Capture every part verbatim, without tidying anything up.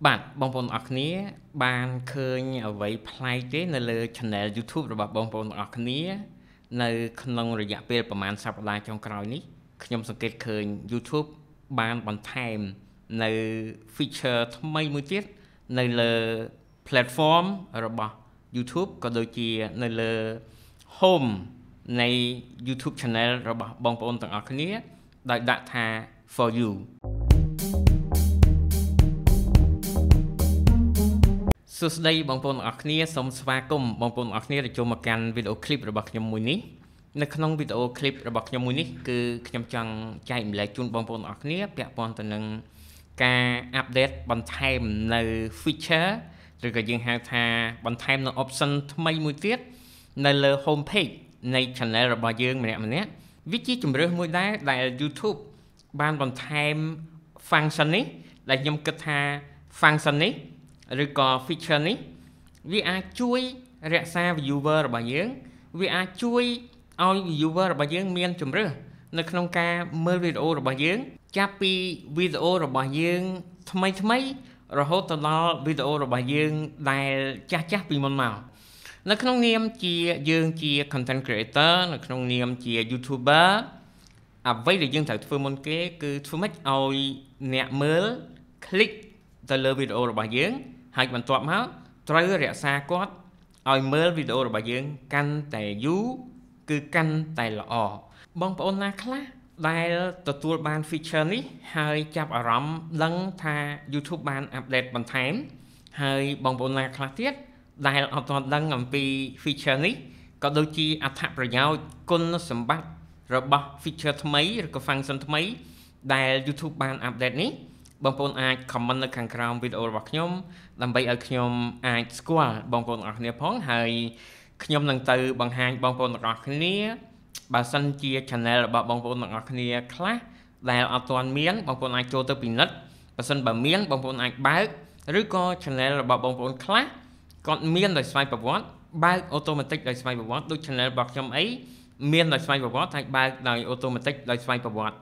Bạn bong bóng ở kia, bạn khơi nhau với play thế nơi channel YouTube và bong bóng ở kia nơi không rồi dạp bê bản sắp lại trong cõi này. Nhóm sự kết khơi YouTube bạn bằng time nơi feature thông mấy mươi tiết nơi là platform robot YouTube có đôi khi nơi là home này YouTube channel robot bong bóng ở kia đại data for you. Sau đây bằng phần ở kia xong xóa cùng bằng phần ở kia để cho một căn video clip rồi bật nhóm mùi ní. Nếu không video clip rồi bật nhóm mùi ní cứ nhóm chăng chạy lại chung bằng phần ở kia bẹt bọn tình nâng ca update bằng time nơi feature rồi cái dân hàng thà bằng time nơi option mấy mùi tiết nơi là homepage này channel rồi bà dương mẹ mình nhé. Vì chí chùm rơi mùi đá là YouTube ban bằng time function này là nhóm kết thà function này rồi có feature này vì ai chui ra xa viewer và dưỡng vì ai chui ao viewer và dưỡng miền chùm rơ nơi không ca mơ video và dưỡng copy video và dưỡng thầm mấy thầm mấy rồi hốt tờ lo video và dưỡng đài cha chát vì môn màu nơi không niềm chìa dưỡng chìa content creator nơi không niềm chìa youtuber à vậy thì dưỡng thảo phương môn kế cứ thu mách ao nẹ mơ click tờ lơ video và dưỡng hãy bạn tọa máu, trời rẻ xa cốt ôi mơ video rồi bà dương căn tài dú, cứ căn tài lọ bóng bóng nạc lá đây là tựa bàn feature này hơi chạp ở rõm lân thà YouTube bàn update bằng thánh hơi bóng bóng nạc lá tiết đây là toàn lân ngầm vì feature này có đôi khi áp thạp rồi nhau con nó xâm bắt rồi bọc feature thầm mấy, rồi có function thầm mấy đây là YouTube bàn update này bằng phần ai comment ở khán khám video của nhóm làm bây ở nhóm ai score bằng phần ở khía phóng hay nhóm lần từ bằng hai bằng phần ở khía bà xanh chia channel bà bằng phần ở khía class là ở toàn miếng bằng phần ai cho tới bình đất bà xanh bà miếng bằng phần ai bác rứa co channel bà bằng phần class còn miếng là swipe vào bot bác automatic là swipe vào bot đôi channel bật nhóm ấy miếng là swipe vào bot hay bác là automatic là swipe vào bot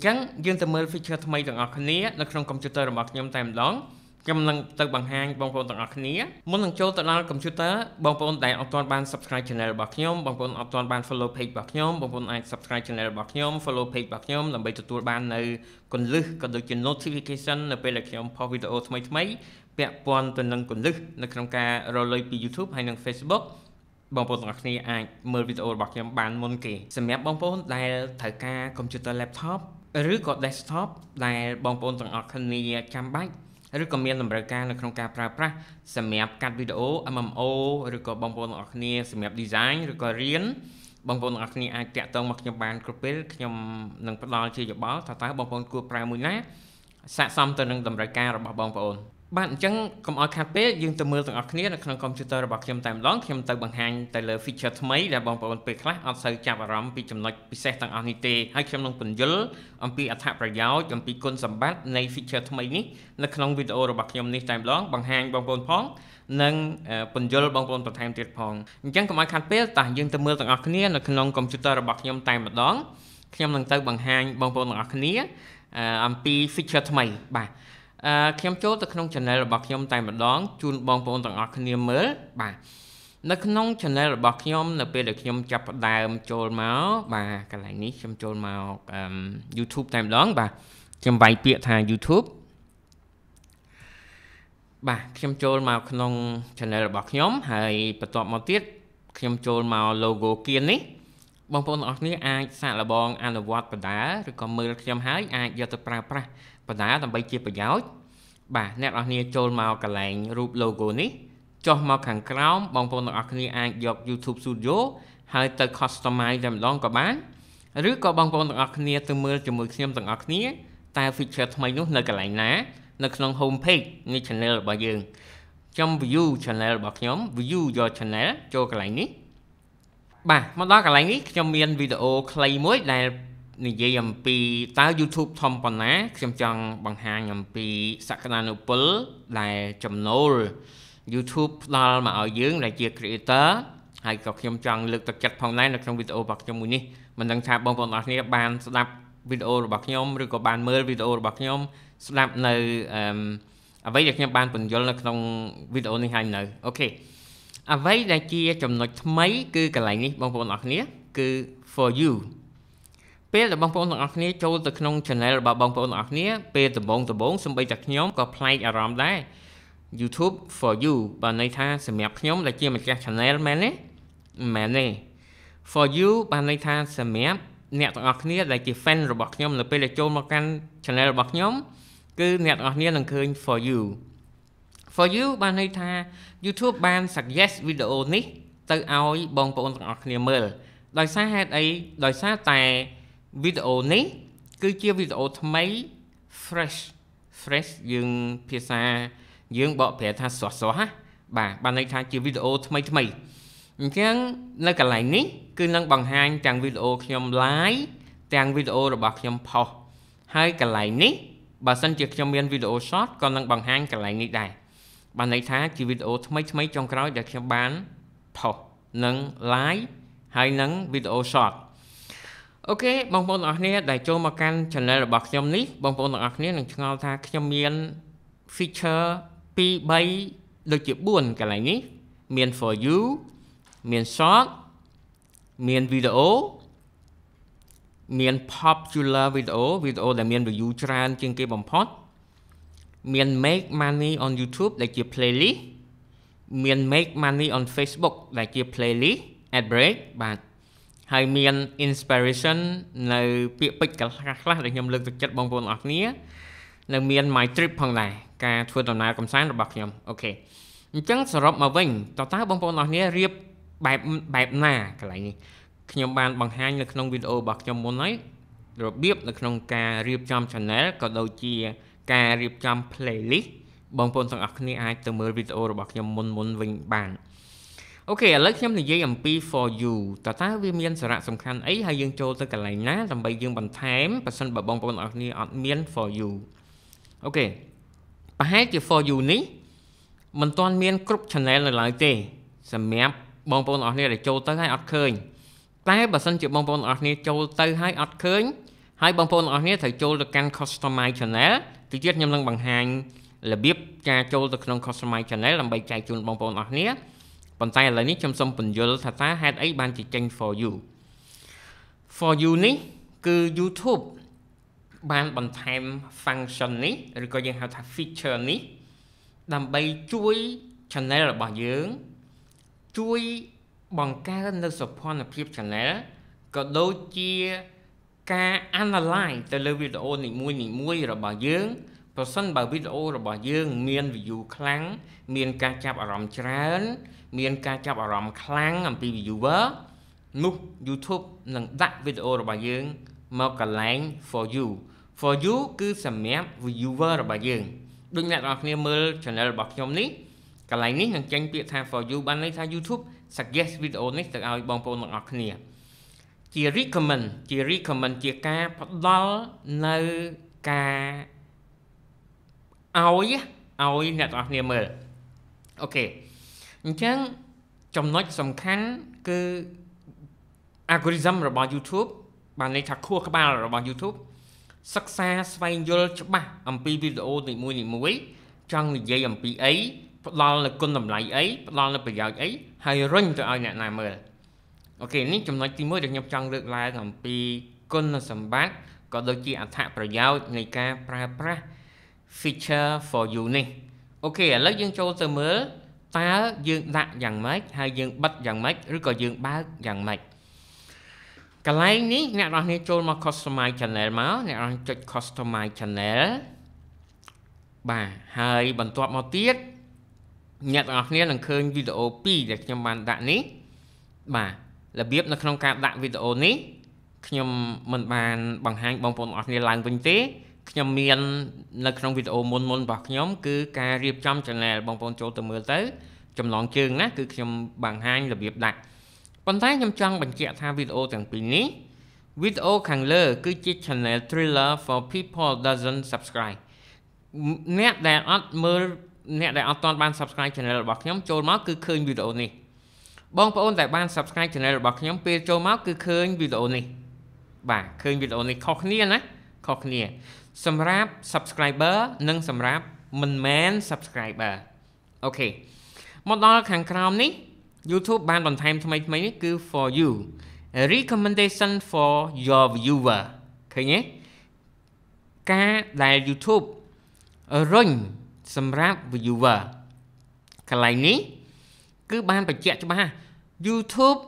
chẳng dương từ mới feature tham mấy tầng ở khía là trong computer là bật nhóm tạm đón trong lần từ bằng hai bằng phần tầng ở khía muốn lần cho tận là computer bằng phần đại ở toàn ban subscribe channel bật nhóm bằng phần ở toàn ban follow page bật nhóm bằng phần ai subscribe channel bật nhóm follow page bật nhóm làm bây tụi ban này còn lư còn được trên notification là bây là nhóm post video tham mấy bẹt quan tuần lần còn lư là trong ca rồi YouTube hay là Facebook bằng phần ở khía ai mới video bật nhóm ban môn kỳ xem mẹ bằng phần đại thời ca computer laptop rứa có desktop là bằng phần tầng ở khía trăm bách rứa có miền làm bài ca là không ca pra pra xem mẹ cắt video mmo rứa có bằng phần ở khía xem mẹ design rứa có riêng bằng phần ở khía ai trẻ tông mặc nhóm ban corporate nhóm nâng bắt lo chơi cho bó thao tác bằng phần của pra mùi nát sạ xong từ nâng làm bài ca rồi bằng phần bạn chẳng không ở khát bế dương từ mưa tầng ở khía là không computer rồi bật nhóm tạm đón nhóm từ bằng hàng tại lời feature thầm mấy là bằng phần bê khắc ở sơ chạp và rõm vì chầm lệch vì xe tầng ở nít hay chầm lòng bình dứt ông bị ả thạp ra giáo chầm bị con sầm bát này feature thầm mấy ní là không video rồi bật nhóm này tạm đón bằng hàng bằng phần phóng nâng bình dứt bằng phần bật thèm tuyệt phòng chẳng không ở khát bế tại dương từ mưa tầng ở khía là không computer rồi bật nhóm tạm đón nhóm lần từ bằng hàng bằng phần ở khía ông bị feature thầm mấy bà khiêm chốt từ khung channel là bạc nhôm tài mà đón chun bong bóng tặng ở khung mới bà nó khung channel là bạc nhôm là bây được nhôm chập đàm trôi máu bà cái này ní khiêm trôi màu YouTube tài đón bà khiêm vài bịa thà YouTube bà khiêm trôi màu khung channel là bạc nhôm hay bắt tọt màu tiết khiêm trôi màu logo kia ní bong bóng ở ní ai xả là bong ăn là vót và đá rồi còn mưa khiêm hái ai giờ từ pra pra và đã làm bây chia bởi giáo bà nét ở nha chôn màu cả lạnh rụp logo ní cho màu khẳng cáo bóng vô nọ khả nha dọc YouTube Studio hay tờ customize làm đón có bán rứa có bóng vô nọ khả nha từ mưa cho mười xem tầng ở khía ta feature thầm mấy nút nơi cả lạnh ná nơi trong homepage như channel bà dương trong view channel bật nhóm view do channel cho cả lạnh ní bà màu đó cả lạnh ní trong miền video clay mối là này dây nhầm pi ta YouTube thông bằng ná xem chăng bằng hàng nhầm pi Sakananopol là chấm nôl YouTube là mà ở dưới là chia creator hay có xem chăng lực tập chặt phòng này là trong video bật trong mùi ní mình đang thả bằng phần ở này bạn đạp video bật nhóm rồi có bạn mới video bật nhóm đạp nơi à vậy được nhóm bạn mình vô là trong video này hay nữa ok à vậy là chia chồng nói mấy cứ cái này đi bằng bộ nọ kia cứ for you bây là bằng bộ nọ kia cho từ trong channel là bằng bộ nọ kia bây từ bốn từ bốn xong bây giờ nhóm có play around đấy YouTube for you bạn này tha sẽ mẹp nhóm là chia một cái channel mà này mà này for you bạn này tha sẽ mẹp nè tụi học này là chỉ fan rồi bật nhóm là bây là cho một cái channel là bật nhóm cứ nè tụi học này là khơi for you for you bạn hay tha YouTube ban suggest video này tới ao bong bóng tụi học này mờ đòi xa hết ấy đòi xa tài video này cứ chia video mấy fresh fresh dừng pizza dừng bỏ phe tha xóa xóa bà bạn hay tha chia video mấy mấy chẳng là cái này ní cứ năng bằng hai trang video trong lái trang video là bạc trong pho hai cái này ní bà xin việc trong miền video short còn năng bằng hai cái này ní đây bạn này thá chỉ video mấy mấy trong cái để cho bán pho nâng lái hay nâng video short ok bằng bốn ở đây để cho một căn channel là bạc trong ní bằng bốn ở đây là ngao thá trong miền feature pi bay được chỉ buồn cái này ní miền for you miền short, miền video, miền popular video, video là miền được yêu tràn trên cái bảng post, miền make money on YouTube là chia playlist, miền make money on Facebook là chia playlist, ad break, bạn, hay miền inspiration là việc bích cả khác để nhầm lực thực chất bằng vốn ở nia, là miền my trip hàng này, cả thua tuần nào cũng sáng được bạc nhầm, ok, chẳng sợ mà vinh, tao tá bằng vốn ở nia riệp bài bài nà cái này nhóm bạn bằng hai là trong video bật trong môn ấy rồi biết là trong ca riêng trong channel có đầu chia ca riêng trong playlist bằng phần thằng này ai từ mới video rồi bật trong môn môn vinh bạn ok lấy nhóm này dây mp for you ta tá viên miên sạ sầm khăn ấy hay dương châu tới cái này ná làm bài dương bằng thém và sân bằng phần thằng này miên for you ok và hai chữ for you ní mình toàn miên group channel là lại tê xem map bong bóng ở đây là châu tới hai ắt khơi, tái bà sân chịu bong bóng ở đây châu tới hai ắt khơi, hai bong bóng ở đây thầy châu được can customize channel, thứ nhất nhâm lăng bằng hàng là biết cha châu được non customize channel làm bài chạy chuồn bong bóng ở đây, còn tay là ní chăm sóc bình dương thật tá hai ấy ban chỉ tranh for you, for you ní cứ YouTube ban bằng time function ní rồi coi như hào tháp feature ní làm bài chuối channel là bằng dưỡng chui bằng ca lên support là clip channel có đôi chia ca analyze từ lời video này mua này mua rồi bảo dương và sân bảo video rồi bảo dương miền view kháng miền ca chạp ở rộng trán miền ca chạp ở rộng kháng làm vì viewer nút YouTube nâng đặt video rồi bảo dương một cái link for you for you cứ xem mẹ viewer rồi bảo dương đừng ngại đọc niềm mơ channel bọc nhóm ní cái này ní hàng tranh biệt tha for you ban lấy tha YouTube suggest video ní từ ao bằng phần nọ kia chia recommend chia recommend chia ca đó nơi ca ao á ao nè nọ kia mờ ok chẳng trong nói tầm khán cứ algorithm rồi bằng YouTube bạn lấy thà khua các bạn rồi bằng YouTube sắc xa xoay vô cho bạn âm pi video thì mua thì mua trong thì dây âm pi ấy lo là con làm lại ấy, lo là bây giờ ấy, hay run cho ai nhà này mờ. Ok, nếu chúng nói tí mới được nhập trong được lại làm pi con là sầm bát, có đôi khi ảnh thạ bây giờ ngày ca pra pra feature for you này. Ok, lấy dương châu từ mới, ta dương đặt dàn máy, hay dương bắt dàn máy, rồi còn dương ba dàn máy. Cái này ní nhà đó này châu mà customize channel máu, nhà đó chơi customize channel. Bà hay bận toát màu tiết. Nhật ở đây là khơi video pi để cho bạn đặt ní, bà là biết là không cả đặt video ní, nhưng mình bàn bằng hai bằng phần ở đây là vấn tế, nhưng miền là trong video môn môn bạc nhóm cứ cà riệp trong channel này bằng phần chỗ từ mưa tới, trong lòng trường á cứ trong bằng hai là biết đặt, còn thấy trong trang bằng trẻ tha video chẳng pin ní, video khang lơ cứ chỉ channel thriller for people doesn't subscribe, nét đẹp mơ nè đại toàn ban subscribe channel bạc nhóm trôi máu cứ khơi video này, bong bóng đại ban subscribe channel bạc nhóm pe trôi máu cứ khơi video này, bà khơi video này khó khăn nè, khó khăn, sầm rap subscriber nâng sầm rap mình mến subscriber. Ok, một đó khẳng khám này YouTube ban bằng thêm mấy mấy cứ for you a recommendation for your viewer. Khởi nhé cá đại YouTube run xâm ráp viewer. Cái này ní cứ ban bạch chẹt cho ba YouTube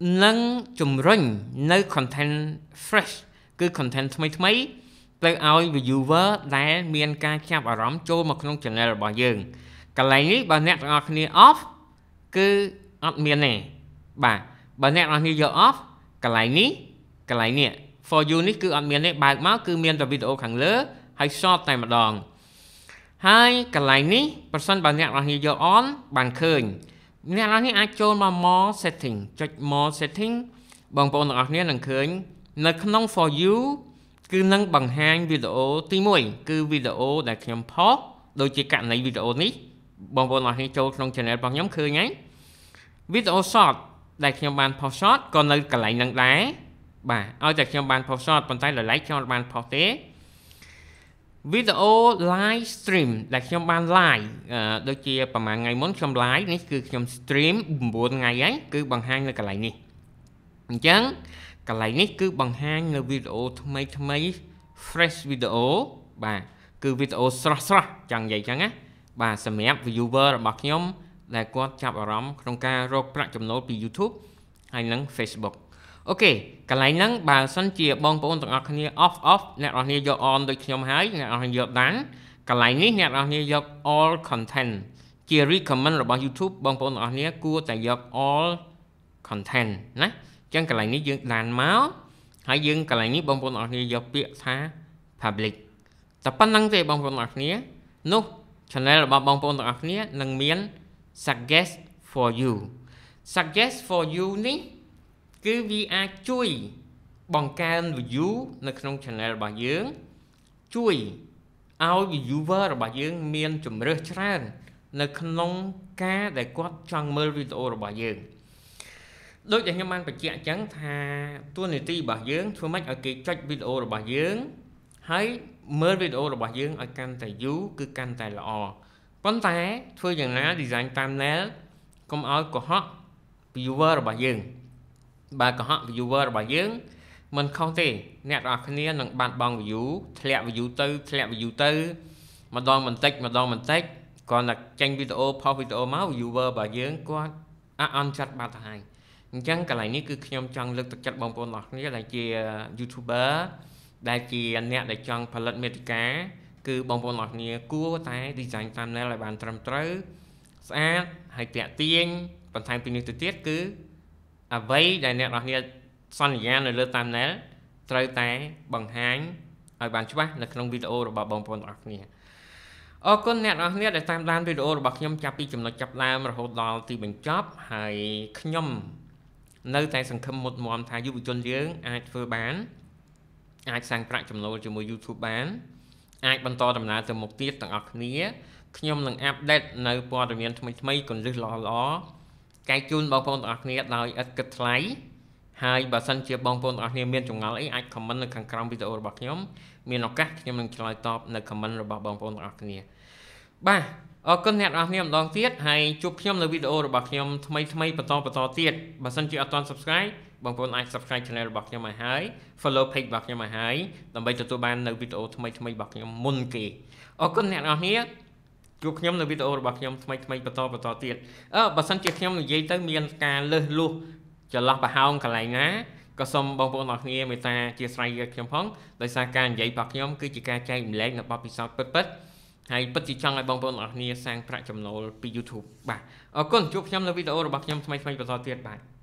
nâng chùm run nơi content fresh cứ content mấy mấy tới ao viewer đại miền ca chạm ở rõm trôi một trong channel bỏ dừng. Cái này ní bà nét ở kia off cứ off miền này bà bà nét ở kia off. Cái này ní cái này nè for you ní cứ off miền này bài máu cứ miền và video khẳng lớn hay short tại mặt đòn. Hai cái này ní person bà nét ở kia on bàn khơi nè là khi ai chôn mà more setting cho more setting bằng bộ nọ nè nâng khơi nè không for you cứ nâng bằng hai video tí mùi cứ video đã nhầm post đôi chỉ cạn này video ní bằng bộ nọ khi chôn trong channel bằng nhóm khơi nhé video short đã nhầm bàn post short còn nơi cả lại nâng đá bà ơi đã nhầm bàn post short bàn tay là lấy cho bàn post tế video live stream là trong ban live uh, đôi chia và mà ngày muốn trong live này cứ trong stream bốn ngày ấy cứ bằng hai người cả lại nè chẳng cả lại nít cứ bằng hai người video mấy mấy fresh video bà cứ video xóa xóa chẳng vậy chẳng á bà xem mẹ viewer bật nhóm là có chạm vào rõm trong ca rô prạc chấm nốt từ YouTube hay nắng Facebook. Ok, cái này nắng bà sân chia bong bóng tặng off off nè on here your on được nhóm hái nè on your bán cái này ní nè on here your all content chia recommend rồi bằng YouTube bong bóng on here cua tại your all content nè chẳng cái này ní dừng đàn máu hãy dừng cái này ní bong bóng on here your bịa tha public tập ban năng về bong bóng on here no channel là bong bóng on here nâng miếng suggest for you suggest for you ní cứ vì ai chui bằng can view nó trong channel bà dưỡng chui ao viewer rồi bà dưỡng miền chùm rơ ra nó không cá để quát trong mơ video rồi bà dưỡng đối với nhóm anh phải chạy chẳng thà tuần này ti bà dưỡng thôi mách ở kỳ trách video rồi bà dưỡng hãy mơ video rồi bà dưỡng ở can tài view cứ can tài lọ con té thôi rằng lá design tam né công áo của họ viewer rồi bà dưỡng bà có họ viewer bà dưỡng mình không thể nét ra kia nặng bạn bằng view thẹo view tư thẹo view tư mà đòn mình tích mà đòn mình tích còn là tranh video pop video máu viewer bà dưỡng có ăn chặt ba thằng chẳng cả lại ní cứ nhom chăng lực thực chất bằng con lọt nghĩa là chia YouTuber đại chia nét để chăng phần lật mệt cá cứ bằng con lọt nghĩa cua tay đi dành tam này là bạn trầm trứ sát hay tẹt tiên còn thành tình tiết tiết cứ à vậy đại nét là son nhà là lơ tam nét trời té bằng háng ở bàn chú bác là trong video rồi bà bông bông đọc nè ô con nét là nét để tam đan video rồi bật nhâm chạp đi chùm là chạp làm rồi hột đo thì mình chóp hay nhâm nơi tay sẵn khâm một mồm thay giúp chân dưỡng ai vừa bán ai sang prạc chùm lâu cho mùa YouTube bán ai bắn to đầm là từ một tiết tặng ọc nế nhâm lần update nơi bò đầm nhâm mấy còn rất lo lo cái chun bong bóng ở kia đòi ít kịch lấy hai bà sân chia bong bóng ở kia miền trung ngõ ấy ai comment được hàng trăm video bạc nhóm miền nó cắt nhưng mình lại top là comment rồi bong bóng ở kia ba ở cơn hẹn anh em đón tiết hay chụp nhóm là video rồi bạc nhóm thay thay bắt to bắt to tiết bà sân chia toàn subscribe bong bóng ai subscribe channel bạc nhóm mày hái follow page bạc nhóm mày hái làm bây giờ tôi ban là video thay thay bạc nhóm môn kỳ ở cơn hẹn anh em chụp nhóm là video bạc nhóm thay thay bắt to bắt to tiết ở bà sân chia nhóm là dây tới miền cà lơ luôn cho lọc bà hông cả lại ná có xong bông bông nọt nghe người ta chia sẻ trong phóng tại sao càng dạy bạc nhóm cứ chỉ ca chạy mình lấy là bọc bị sao bất bất hay bất chỉ trong lại bông bông nọt nghe sang prạc chồng nổ YouTube bà ở con chụp nhóm là video bạc nhóm thay thay bắt to tiết bà